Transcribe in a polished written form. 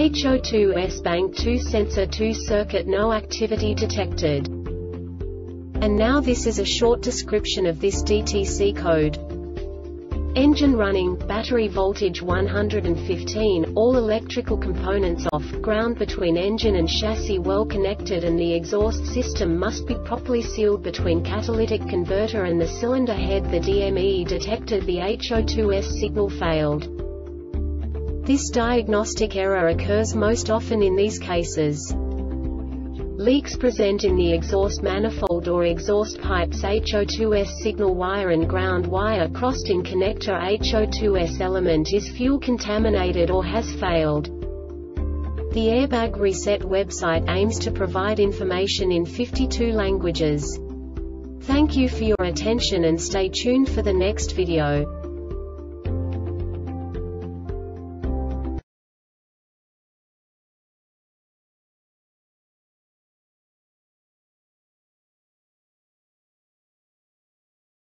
HO2S bank 2 sensor 2 circuit no activity detected. And now this is a short description of this DTC code. Engine running, battery voltage 115, all electrical components off, ground between engine and chassis well connected, and the exhaust system must be properly sealed between catalytic converter and the cylinder head. The DME detected the HO2S signal failed. This diagnostic error occurs most often in these cases. Leaks present in the exhaust manifold or exhaust pipes. HO2S signal wire and ground wire crossed in connector. HO2S element is fuel contaminated or has failed. The Airbag Reset website aims to provide information in 52 languages. Thank you for your attention and stay tuned for the next video.